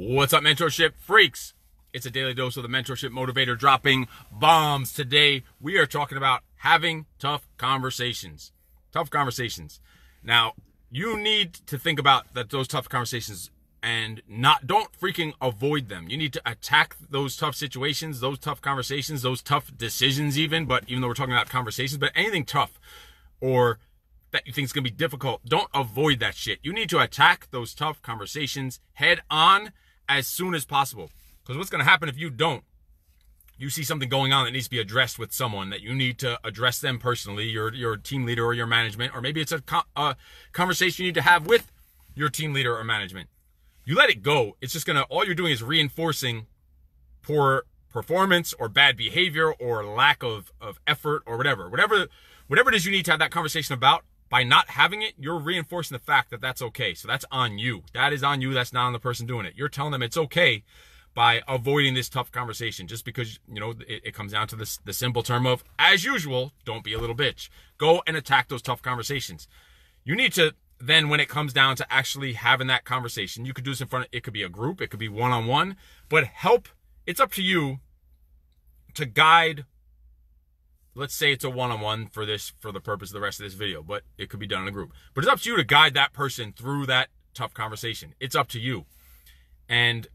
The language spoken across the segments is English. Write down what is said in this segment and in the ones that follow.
What's up, mentorship freaks? It's a daily dose of the mentorship motivator dropping bombs. Today, we are talking about having tough conversations. Tough conversations. Now, you need to think about that, those tough conversations, and don't freaking avoid them. You need to attack those tough situations, those tough conversations, those tough decisions even, but even though we're talking about conversations, but anything tough or that you think is going to be difficult, don't avoid that shit. You need to attack those tough conversations head on as soon as possible. Because what's going to happen if you don't? You see something going on that needs to be addressed with someone, that you need to address them personally, your team leader or your management, or maybe it's a conversation you need to have with your team leader or management. You let it go. It's just going to, all you're doing is reinforcing poor performance or bad behavior or lack of effort or whatever. Whatever it is you need to have that conversation about, by not having it, you're reinforcing the fact that that's okay. So that's on you. That is on you. That's not on the person doing it. You're telling them it's okay by avoiding this tough conversation, just because, you know, it comes down to this, the simple term of, as usual, don't be a little bitch. Go and attack those tough conversations. You need to then, when it comes down to actually having that conversation, you could do this in front of, it could be a group, it could be one-on-one, but help, it's up to you to guide. Let's say it's a one-on-one for this, for the purpose of the rest of this video, but it could be done in a group. But it's up to you to guide that person through that tough conversation. It's up to you. And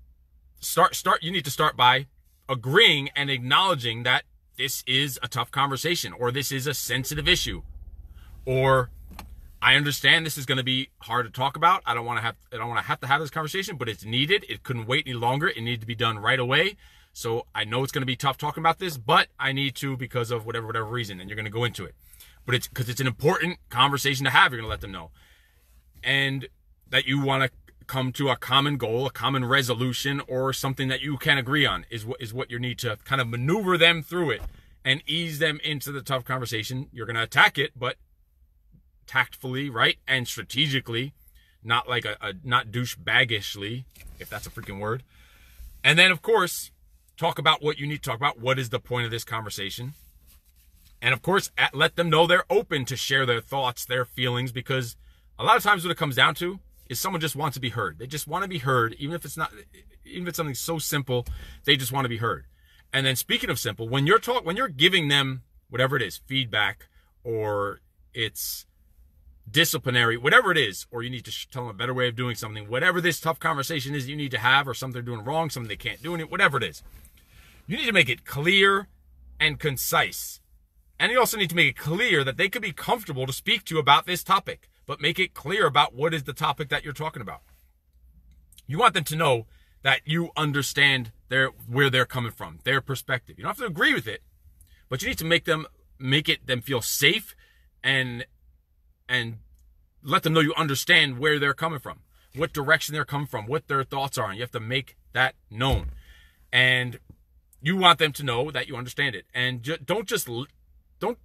you need to start by agreeing and acknowledging that this is a tough conversation, or this is a sensitive issue, or I understand this is going to be hard to talk about. I don't want to have this conversation, but it's needed. It couldn't wait any longer. It needed to be done right away. So I know it's going to be tough talking about this, but I need to because of whatever reason, and you're going to go into it. But it's because it's an important conversation to have. You're going to let them know. And that you want to come to a common goal, a common resolution, or something that you can agree on is what you need to kind of maneuver them through it and ease them into the tough conversation. You're going to attack it, but tactfully, right? And strategically, not like not douchebagishly, if that's a freaking word. And then, of course, talk about what you need to talk about. What is the point of this conversation? And of course, let them know they're open to share their thoughts, their feelings, because a lot of times what it comes down to is someone just wants to be heard. They just want to be heard, even if it's something so simple, they just want to be heard. And then, speaking of simple, when you're giving them whatever it is, feedback, or it's disciplinary, whatever it is, or you need to tell them a better way of doing something, whatever this tough conversation is you need to have, or something they're doing wrong, something they can't do, whatever it is. You need to make it clear and concise. And you also need to make it clear that they could be comfortable to speak to you about this topic, but make it clear about what is the topic that you're talking about. You want them to know that you understand where they're coming from, their perspective. You don't have to agree with it, but you need to make them feel safe and let them know you understand where they're coming from, what direction they're coming from, what their thoughts are, and you have to make that known. And you want them to know that you understand it. And don't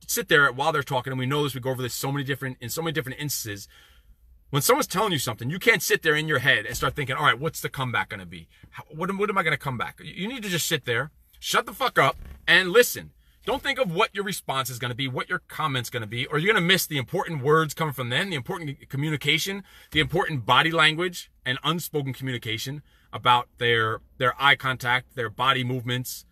sit there while they're talking. And we know this, we go over this in so many different instances. When someone's telling you something, you can't sit there in your head and start thinking, all right, what's the comeback going to be? What am I going to come back? You need to just sit there, shut the fuck up, and listen. Don't think of what your response is going to be, what your comment's going to be, or you're going to miss the important words coming from them, the important communication, the important body language and unspoken communication about their eye contact, their body movements,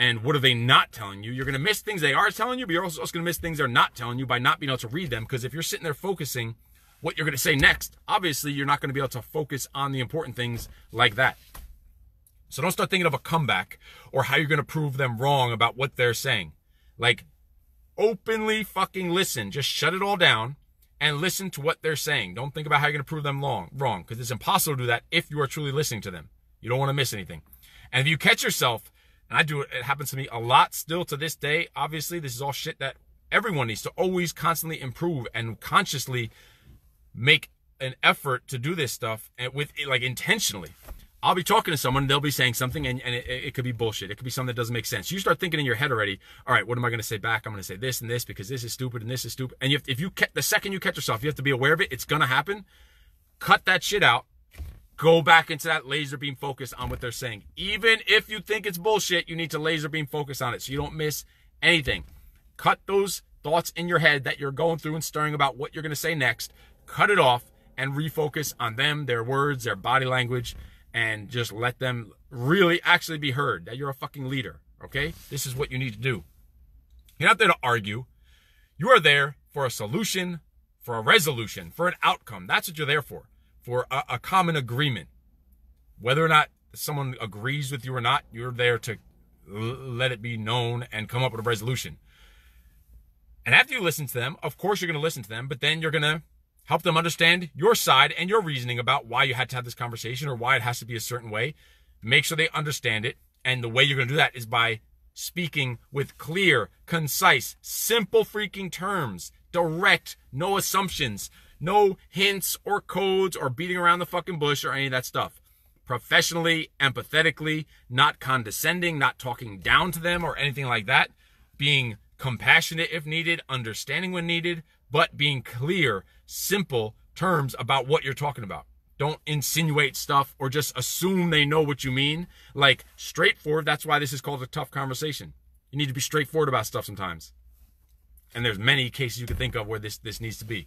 and what are they not telling you. You're going to miss things they are telling you, but you're also going to miss things they're not telling you by not being able to read them, because if you're sitting there focusing what you're going to say next, obviously you're not going to be able to focus on the important things like that. So don't start thinking of a comeback or how you're going to prove them wrong about what they're saying. Like, openly fucking listen. Just shut it all down and listen to what they're saying. Don't think about how you're going to prove them wrong, because it's impossible to do that if you are truly listening to them. You don't want to miss anything. And if you catch yourself, and I do it, it happens to me a lot still to this day. Obviously, this is all shit that everyone needs to always constantly improve and consciously make an effort to do this stuff with, like, intentionally. I'll be talking to someone, they'll be saying something, and it could be bullshit. It could be something that doesn't make sense. You start thinking in your head already, all right, what am I going to say back? I'm going to say this and this because this is stupid and this is stupid. And the second you catch yourself, you have to be aware of it. It's going to happen. Cut that shit out. Go back into that laser beam focus on what they're saying. Even if you think it's bullshit, you need to laser beam focus on it so you don't miss anything. Cut those thoughts in your head that you're going through and stirring about what you're going to say next. Cut it off and refocus on them, their words, their body language, and just let them really actually be heard, that you're a fucking leader, okay? This is what you need to do. You're not there to argue. You are there for a solution, for a resolution, for an outcome. That's what you're there for a common agreement. Whether or not someone agrees with you or not, you're there to let it be known and come up with a resolution. And after you listen to them, of course you're going to listen to them, but then you're going to help them understand your side and your reasoning about why you had to have this conversation or why it has to be a certain way. Make sure they understand it. And the way you're going to do that is by speaking with clear, concise, simple freaking terms, direct, no assumptions, no hints or codes or beating around the fucking bush or any of that stuff. Professionally, empathetically, not condescending, not talking down to them or anything like that. Being compassionate if needed, understanding when needed, but being clear, simple terms about what you're talking about. Don't insinuate stuff or just assume they know what you mean. Like, straightforward, that's why this is called a tough conversation. You need to be straightforward about stuff sometimes. And there's many cases you can think of where this needs to be.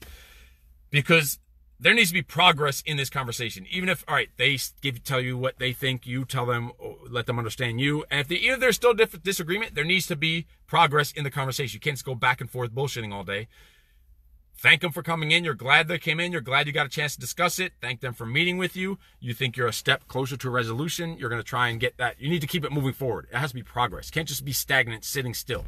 Because there needs to be progress in this conversation. Even if, all right, they tell you what they think, you tell them, let them understand you. And if there's still disagreement, there needs to be progress in the conversation. You can't just go back and forth bullshitting all day. Thank them for coming in. You're glad they came in. You're glad you got a chance to discuss it. Thank them for meeting with you. You think you're a step closer to a resolution. You're going to try and get that. You need to keep it moving forward. It has to be progress. It can't just be stagnant, sitting still.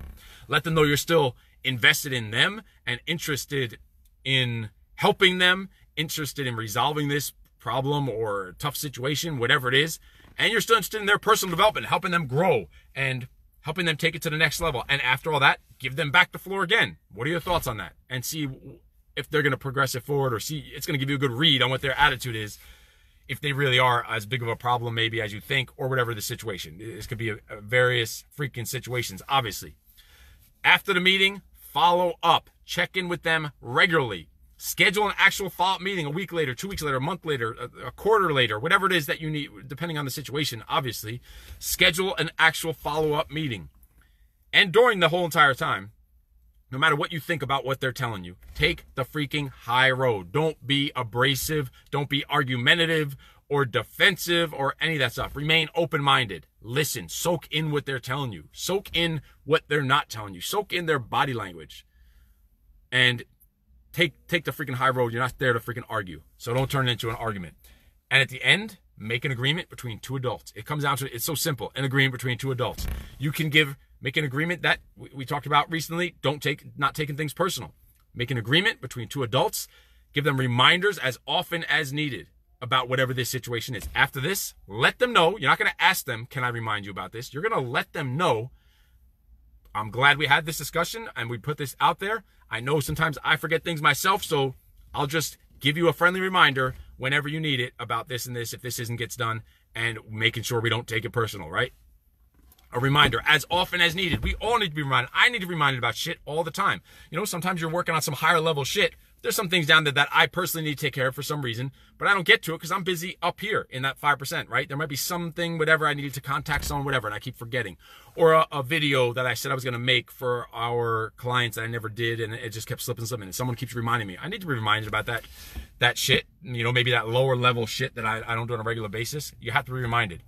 Let them know you're still invested in them and interested in helping them, interested in resolving this problem or tough situation, whatever it is. And you're still interested in their personal development, helping them grow and helping them take it to the next level. And after all that, give them back the floor again. What are your thoughts on that? And see if they're going to progress it forward, or see, it's going to give you a good read on what their attitude is, if they really are as big of a problem maybe as you think, or whatever the situation. This could be a various freaking situations, obviously. After the meeting, follow up. Check in with them regularly. Schedule an actual follow-up meeting a week later, 2 weeks later, a month later, a quarter later, whatever it is that you need, depending on the situation, obviously. Schedule an actual follow-up meeting. And during the whole entire time, no matter what you think about what they're telling you, take the freaking high road. Don't be abrasive. Don't be argumentative or defensive or any of that stuff. Remain open-minded. Listen. Soak in what they're telling you. Soak in what they're not telling you. Soak in their body language. And Take the freaking high road. You're not there to freaking argue. So don't turn it into an argument. And at the end, make an agreement between two adults. It comes down to, it's so simple, an agreement between two adults. You can make an agreement that we talked about recently. Not taking things personal. Make an agreement between two adults. Give them reminders as often as needed about whatever this situation is. After this, let them know. You're not going to ask them, can I remind you about this? You're going to let them know, I'm glad we had this discussion and we put this out there. I know sometimes I forget things myself, so I'll just give you a friendly reminder whenever you need it about this and this, if this isn't gets done, and making sure we don't take it personal, right? A reminder as often as needed. We all need to be reminded. I need to be reminded about shit all the time. You know, sometimes you're working on some higher level shit. There's some things down there that I personally need to take care of for some reason, but I don't get to it because I'm busy up here in that 5%, right? There might be something, whatever, I needed to contact someone, whatever, and I keep forgetting. Or a video that I said I was going to make for our clients that I never did, and it just kept slipping, and someone keeps reminding me. I need to be reminded about that shit, you know, maybe that lower level shit that I don't do on a regular basis. You have to be reminded.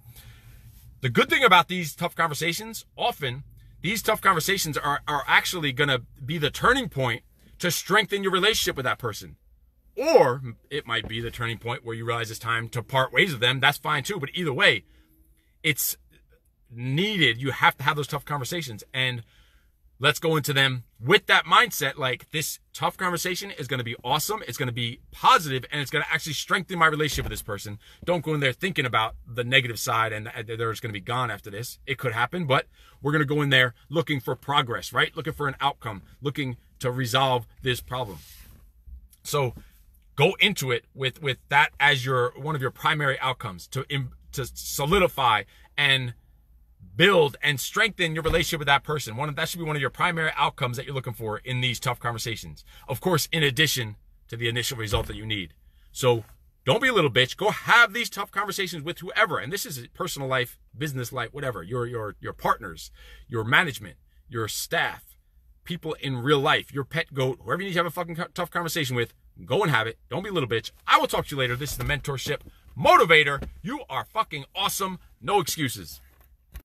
The good thing about these tough conversations, often, these tough conversations are actually going to be the turning point to strengthen your relationship with that person. Or it might be the turning point where you realize it's time to part ways with them. That's fine too. But either way, it's needed. You have to have those tough conversations. And let's go into them with that mindset. Like, this tough conversation is going to be awesome. It's going to be positive. And it's going to actually strengthen my relationship with this person. Don't go in there thinking about the negative side and they're just going to be gone after this. It could happen. But we're going to go in there looking for progress, right? Looking for an outcome. Looking to resolve this problem. So go into it with that as your one of your primary outcomes to solidify and build and strengthen your relationship with that person. That should be one of your primary outcomes that you're looking for in these tough conversations. Of course, in addition to the initial result that you need. So don't be a little bitch. Go have these tough conversations with whoever. And this is personal life, business life, whatever. Your partners, your management, your staff, people in real life, your pet goat, whoever you need to have a fucking tough conversation with, go and have it. Don't be a little bitch. I will talk to you later. This is the Mentorship motivator. You are fucking awesome. No excuses.